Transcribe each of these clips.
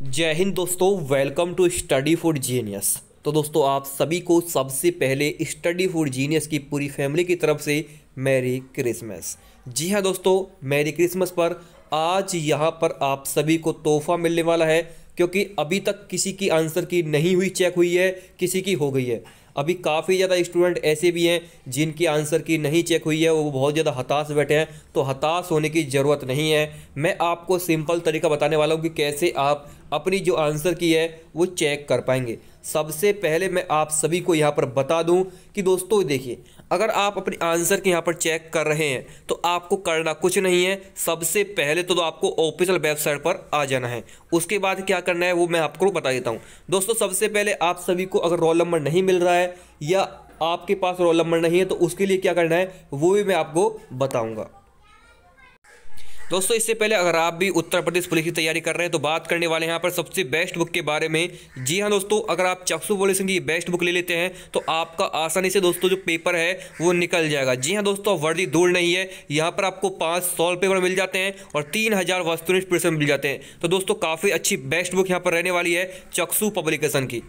जय हिंद दोस्तों, welcome to study for genius. तो दोस्तों, आप सभी को सबसे पहले स्टडी फॉर जीनियस की पूरी फैमिली की तरफ से मैरी क्रिसमस। जी हां दोस्तों, मैरी क्रिसमस पर आज यहां पर आप सभी को तोहफा मिलने वाला है, क्योंकि अभी तक किसी की आंसर की नहीं हुई चेक हुई है, किसी की हो गई है। अभी काफ़ी ज़्यादा स्टूडेंट ऐसे भी हैं जिनकी आंसर की नहीं चेक हुई है, वो बहुत ज़्यादा हताश बैठे हैं। तो हताश होने की ज़रूरत नहीं है, मैं आपको सिंपल तरीका बताने वाला हूँ कि कैसे आप अपनी जो आंसर की है वो चेक कर पाएंगे। सबसे पहले मैं आप सभी को यहाँ पर बता दूँ कि दोस्तों देखिए, अगर आप अपनी आंसर की यहाँ पर चेक कर रहे हैं तो आपको करना कुछ नहीं है। सबसे पहले तो आपको ऑफिशियल वेबसाइट पर आ जाना है। उसके बाद क्या करना है वो मैं आपको बता देता हूँ। दोस्तों, सबसे पहले आप सभी को अगर रोल नंबर नहीं मिल रहा है या आपके पास रोल नंबर नहीं है तो उसके लिए क्या करना है वो भी मैं आपको बताऊँगा। दोस्तों, इससे पहले अगर आप भी उत्तर प्रदेश पुलिस की तैयारी कर रहे हैं तो बात करने वाले हैं यहाँ पर सबसे बेस्ट बुक के बारे में। जी हाँ दोस्तों, अगर आप चक्षु पब्लिकेशन की बेस्ट बुक ले लेते हैं तो आपका आसानी से दोस्तों जो पेपर है वो निकल जाएगा। जी हाँ दोस्तों, वर्दी दूर नहीं है, यहाँ पर आपको 5 सॉल्व पेपर मिल जाते हैं और 3000 वस्तुनिष्ठ प्रश्न मिल जाते हैं। तो दोस्तों, काफ़ी अच्छी बेस्ट बुक यहाँ पर रहने वाली है चक्षु पब्लिकेशन की।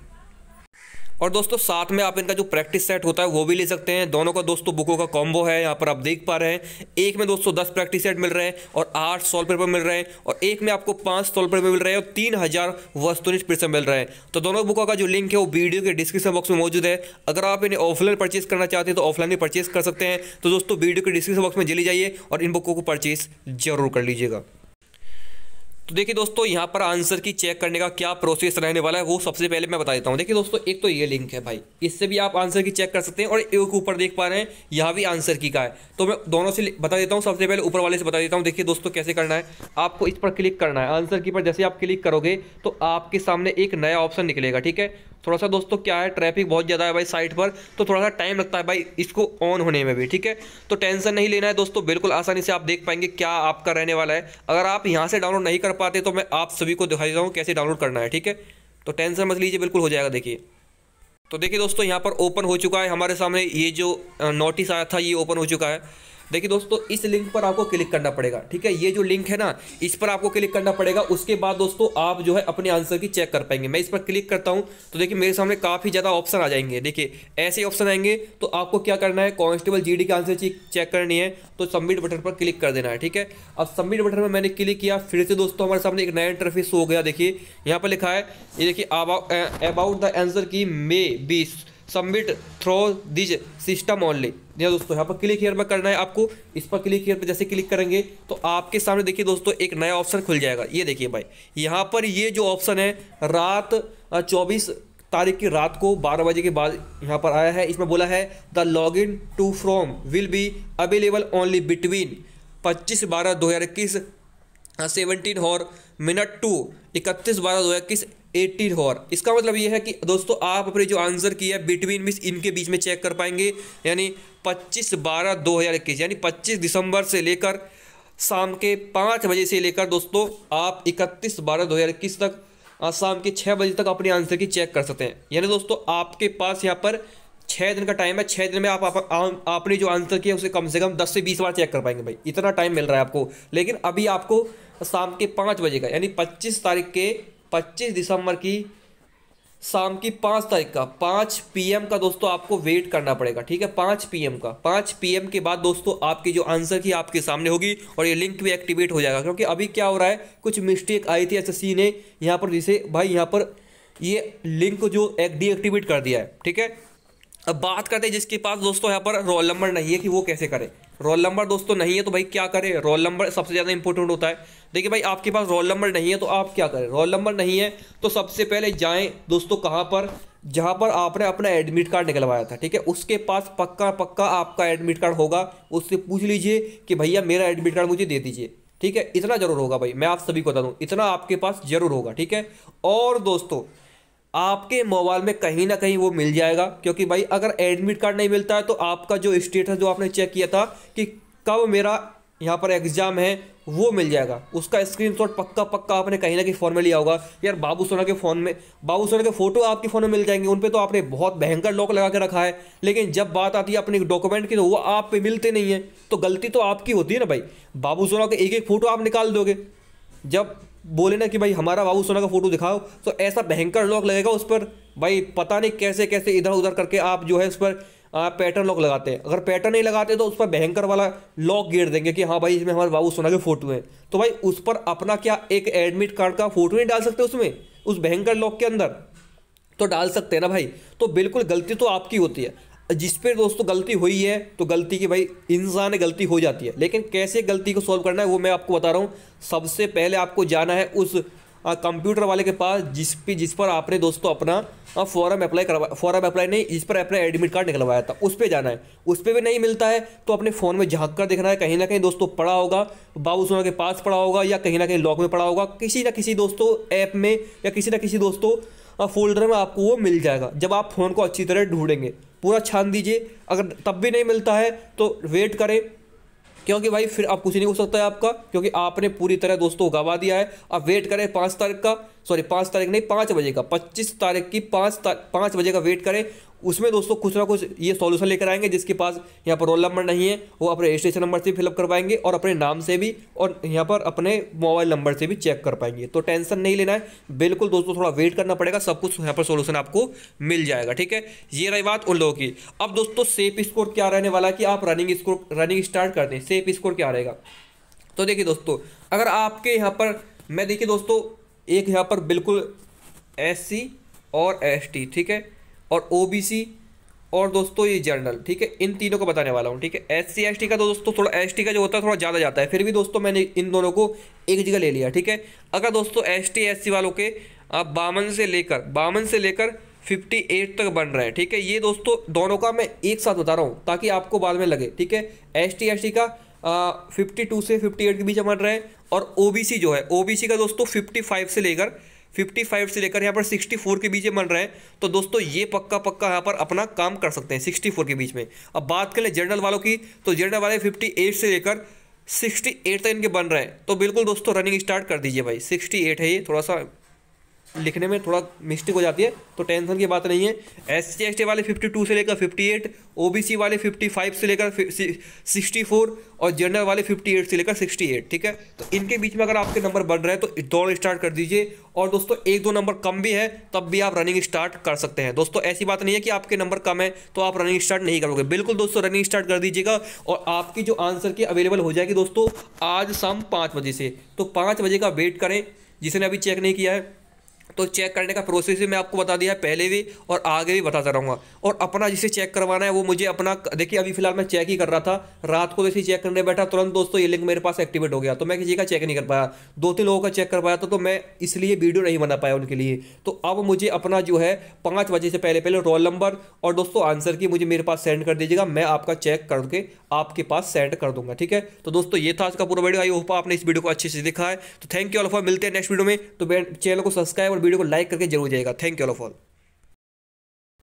और दोस्तों, साथ में आप इनका जो प्रैक्टिस सेट होता है वो भी ले सकते हैं। दोनों का दोस्तों बुकों का कॉम्बो है, यहाँ पर आप देख पा रहे हैं। एक में दोस्तों 10 प्रैक्टिस सेट मिल रहे हैं और 8 सॉल्व पेपर मिल रहे हैं, और एक में आपको 5 सॉल्व पेपर मिल रहे हैं और 3000 वस्तुनिष्ठ प्रश्न मिल रहे हैं। तो दोनों बुकों का जो लिंक है वो वीडियो के डिस्क्रिप्शन बॉक्स में मौजूद है। अगर आप इन्हें ऑफलाइन परचेज करना चाहते हैं तो ऑफलाइन भी परचेज कर सकते हैं। तो दोस्तों, वीडियो के डिस्क्रिप्शन बॉक्स में चले जाइए और इन बुकों को परचेज जरूर कर लीजिएगा। तो देखिए दोस्तों, यहाँ पर आंसर की चेक करने का क्या प्रोसेस रहने वाला है वो सबसे पहले मैं बता देता हूँ। देखिए दोस्तों, एक तो ये लिंक है भाई, इससे भी आप आंसर की चेक कर सकते हैं, और एक ऊपर देख पा रहे हैं यहाँ भी आंसर की का है। तो मैं दोनों से बता देता हूँ, सबसे पहले ऊपर वाले से बता देता हूँ। देखिए दोस्तों, कैसे करना है, आपको इस पर क्लिक करना है। आंसर की पर जैसे आप क्लिक करोगे तो आपके सामने एक नया ऑप्शन निकलेगा। ठीक है, थोड़ा सा दोस्तों क्या है, ट्रैफिक बहुत ज़्यादा है भाई साइट पर, तो थोड़ा सा टाइम लगता है भाई इसको ऑन होने में भी। ठीक है, तो टेंशन नहीं लेना है दोस्तों, बिल्कुल आसानी से आप देख पाएंगे क्या आपका रहने वाला है। अगर आप यहाँ से डाउनलोड नहीं कर पाते तो मैं आप सभी को दिखा देता हूँ कैसे डाउनलोड करना है। ठीक है, तो टेंशन मत लीजिए, बिल्कुल हो जाएगा। देखिए तो देखिए दोस्तों, यहाँ पर ओपन हो चुका है हमारे सामने, ये जो नोटिस आया था ये ओपन हो चुका है। देखिए दोस्तों, इस लिंक पर आपको क्लिक करना पड़ेगा। ठीक है, ये जो लिंक है ना, इस पर आपको क्लिक करना पड़ेगा। उसके बाद दोस्तों आप जो है अपने आंसर की चेक कर पाएंगे। मैं इस पर क्लिक करता हूं तो देखिए मेरे सामने काफ़ी ज़्यादा ऑप्शन आ जाएंगे। देखिए ऐसे ऑप्शन आएंगे तो आपको क्या करना है, कांस्टेबल जीडी का आंसर चेक करनी है तो सबमिट बटन पर क्लिक कर देना है। ठीक है, अब सबमिट बटन पर मैंने क्लिक किया, फिर से दोस्तों हमारे सामने एक नया इंटरफेस हो गया। देखिए यहाँ पर लिखा है, ये देखिए about the answer key may be submit through this system only. या दोस्तों यहाँ पर क्लिक हियर पर करना है आपको। इस पर क्लिक हियर पर जैसे क्लिक करेंगे तो आपके सामने देखिए दोस्तों एक नया ऑप्शन खुल जाएगा। ये देखिए भाई, यहाँ पर ये जो ऑप्शन है रात 24 तारीख की रात को 12 बजे के बाद यहाँ पर आया है। इसमें बोला है the log in to from will be available only between 25/12/2021 17 और मिनट टू 31/12/2021 18 और। इसका मतलब ये है कि दोस्तों आप अपने जो आंसर की है बिटवीन मिस इनके बीच में चेक कर पाएंगे, यानी 25/12/2021 यानी 25 दिसंबर से लेकर शाम के 5 बजे से लेकर दोस्तों आप 31/12/2021 तक शाम के 6 बजे तक अपने आंसर की चेक कर सकते हैं। यानी दोस्तों आपके पास यहाँ पर 6 दिन का टाइम है। 6 दिन में आप आपने जो आंसर किया उसे कम से कम 10 से 20 बार चेक कर पाएंगे। भाई इतना टाइम मिल रहा है आपको, लेकिन अभी आपको शाम के 5 बजे का यानी 25 दिसंबर की शाम की 5 तारीख का 5 PM का दोस्तों आपको वेट करना पड़ेगा। ठीक है, 5 PM का 5 PM के बाद दोस्तों आपकी जो आंसर की आपके सामने होगी और ये लिंक भी एक्टिवेट हो जाएगा। क्योंकि अभी क्या हो रहा है, कुछ मिस्टेक आई थी SSC ने यहाँ पर, जिसे भाई यहाँ पर ये लिंक को जो डीएक्टिवेट कर दिया है। ठीक है, अब बात करते हैं जिसके पास दोस्तों यहाँ पर रोल नंबर नहीं है कि वो कैसे करे। रोल नंबर दोस्तों नहीं है तो भाई क्या करे, रोल नंबर सबसे ज़्यादा इंपॉर्टेंट होता है। देखिए भाई आपके पास रोल नंबर नहीं है तो आप क्या करें, रोल नंबर नहीं है तो सबसे पहले जाएं दोस्तों कहाँ पर, जहाँ पर आपने अपना एडमिट कार्ड निकलवाया था। ठीक है, उसके पास पक्का आपका एडमिट कार्ड होगा, उससे पूछ लीजिए कि भैया मेरा एडमिट कार्ड मुझे दे दीजिए। ठीक है, इतना ज़रूर होगा भाई, मैं आप सभी को बता दूँ इतना आपके पास ज़रूर होगा। ठीक है, और दोस्तों आपके मोबाइल में कहीं ना कहीं वो मिल जाएगा, क्योंकि भाई अगर एडमिट कार्ड नहीं मिलता है तो आपका जो स्टेटस जो आपने चेक किया था कि कब मेरा यहाँ पर एग्ज़ाम है वो मिल जाएगा। उसका स्क्रीनशॉट पक्का आपने कहीं ना कहीं फ़ोन में लिया होगा। यार बाबू सोना के फ़ोन में, बाबू सोना के फ़ोटो आपके फ़ोन में मिल जाएंगे, उन पे तो आपने बहुत भयंकर लॉक लगा के रखा है, लेकिन जब बात आती है अपने डॉक्यूमेंट की तो वो आप पे मिलते नहीं है। तो गलती तो आपकी होती है ना भाई, बाबू सोना के एक फ़ोटो आप निकाल दोगे। जब बोले ना कि भाई हमारा बाबू सोना का फोटो दिखाओ, तो ऐसा भयंकर लॉक लगेगा उस पर। भाई पता नहीं कैसे कैसे इधर उधर करके आप जो है उस पर पैटर्न लॉक लगाते हैं। अगर पैटर्न नहीं लगाते तो उस पर भयंकर वाला लॉक गेर देंगे कि हाँ भाई इसमें हमारे बाबू सोना के फोटो हैं। तो भाई उस पर अपना क्या एक एडमिट कार्ड का फोटो नहीं डाल सकते उसमें, उस भयंकर लॉक के अंदर? तो डाल सकते हैं ना भाई। तो बिल्कुल गलती तो आपकी होती है, जिस पर दोस्तों गलती हुई है तो गलती की भाई इंसान गलती हो जाती है। लेकिन कैसे गलती को सॉल्व करना है वो मैं आपको बता रहा हूँ। सबसे पहले आपको जाना है उस कंप्यूटर वाले के पास जिस पर आपने दोस्तों अपना फॉर्म अप्लाई नहीं जिस पर अपना एडमिट कार्ड निकलवाया था, उस पर जाना है। उस पर भी नहीं मिलता है तो अपने फ़ोन में झाँक कर देखना है, कहीं ना कहीं दोस्तों पड़ा होगा, बाबू सोना के पास पड़ा होगा या कहीं ना कहीं लॉक में पड़ा होगा, किसी ना किसी दोस्तों ऐप में या किसी ना किसी दोस्तों फोल्डर में आपको वो मिल जाएगा। जब आप फ़ोन को अच्छी तरह ढूंढेंगे, पूरा छान दीजिए, अगर तब भी नहीं मिलता है तो वेट करें, क्योंकि भाई फिर आप कुछ नहीं हो सकता है आपका, क्योंकि आपने पूरी तरह दोस्तों गवा दिया है। अब वेट करें 25 तारीख की 5 बजे का वेट करें। उसमें दोस्तों कुछ ना कुछ ये सॉल्यूशन लेकर आएंगे। जिसके पास यहाँ पर रोल नंबर नहीं है वो अपने रजिस्ट्रेशन नंबर से फिलअप करवाएंगे और अपने नाम से भी और यहाँ पर अपने मोबाइल नंबर से भी चेक कर पाएंगे। तो टेंशन नहीं लेना है बिल्कुल दोस्तों, थोड़ा वेट करना पड़ेगा, सब कुछ यहाँ पर सॉल्यूशन आपको मिल जाएगा। ठीक है, ये रही बात उन लोगों की। अब दोस्तों सेफ स्कोर क्या रहने वाला है कि आप रनिंग स्टार्ट कर दें, सेफ स्कोर क्या रहेगा? तो देखिए दोस्तों, अगर आपके यहाँ पर मैं देखिए दोस्तों एक यहाँ पर बिल्कुल SC और ST, ठीक है, और OBC और दोस्तों ये जनरल, ठीक है, इन तीनों को बताने वाला हूँ। ठीक है, SC ST का तो दोस्तों थोड़ा ST का जो होता है थोड़ा ज़्यादा जाता है, फिर भी दोस्तों मैंने इन दोनों को एक जगह ले लिया। ठीक है, अगर दोस्तों ST SC वालों के आप 52 से लेकर 58 तक बन रहे हैं, ठीक है, ये दोस्तों दोनों का मैं एक साथ बता रहा हूँ ताकि आपको बाद में लगे। ठीक है, ST ST का 52 से 58 के बीच बन रहे हैं, और OBC जो है OBC का दोस्तों 55 से लेकर यहाँ पर 64 के बीच में बन रहे हैं। तो दोस्तों ये पक्का यहाँ पर अपना काम कर सकते हैं 64 के बीच में। अब बात करें जनरल वालों की, तो जनरल वाले 58 से लेकर 68 तक इनके बन रहे हैं। तो बिल्कुल दोस्तों रनिंग स्टार्ट कर दीजिए भाई। 68 है ये, थोड़ा सा लिखने में थोड़ा मिस्टेक हो जाती है, तो टेंशन की बात नहीं है। SC ST वाले 52 से लेकर 58, OBC वाले 55 से लेकर 64 और जनरल वाले 58 से लेकर 68, ठीक है। तो इनके बीच में अगर आपके नंबर बढ़ रहे हैं तो दौड़ स्टार्ट कर दीजिए, और दोस्तों एक दो नंबर कम भी है तब भी आप रनिंग स्टार्ट कर सकते हैं। दोस्तों ऐसी बात नहीं है कि आपके नंबर कम है तो आप रनिंग स्टार्ट नहीं करोगे, बिल्कुल दोस्तों रनिंग स्टार्ट कर दीजिएगा। और आपकी जो आंसर की अवेलेबल हो जाएगी दोस्तों आज शाम 5 बजे से, तो 5 बजे का वेट करें। जिसने अभी चेक नहीं किया है तो चेक करने का प्रोसेस भी मैं आपको बता दिया है पहले भी और आगे भी बताता रहूँगा। और अपना जिसे चेक करवाना है वो मुझे अपना देखिए, अभी फिलहाल मैं चेक ही कर रहा था, रात को जैसे चेक करने बैठा तुरंत दोस्तों ये लिंक मेरे पास एक्टिवेट हो गया, तो मैं किसी का चेक नहीं कर पाया। 2-3 लोगों का चेक कर पाया था, तो मैं इसलिए वीडियो नहीं बना पाया उनके लिए। तो अब मुझे अपना जो है 5 बजे से पहले रोल नंबर और दोस्तों आंसर की मुझे मेरे पास सेंड कर दीजिएगा, मैं आपका चेक करके आपके पास सेंड कर दूँगा। ठीक है, तो दोस्तों ये था आज का पूरा वीडियो। आई होप आपने इस वीडियो को अच्छे से देखा है। तो थैंक यू ऑल फॉर, मिलते हैं नेक्स्ट वीडियो में। तो चैनल को सब्सक्राइब और वीडियो को लाइक करके जरूर जाइएगा। Thank you all for.